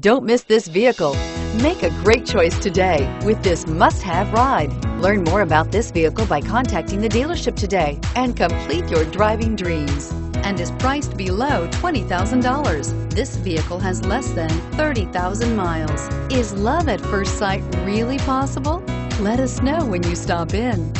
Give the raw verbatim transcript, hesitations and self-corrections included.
Don't miss this vehicle. Make a great choice today with this must-have ride. Learn more about this vehicle by contacting the dealership today and complete your driving dreams, and is priced below twenty thousand dollars. This vehicle has less than thirty thousand miles. Is love at first sight really possible? Let us know when you stop in.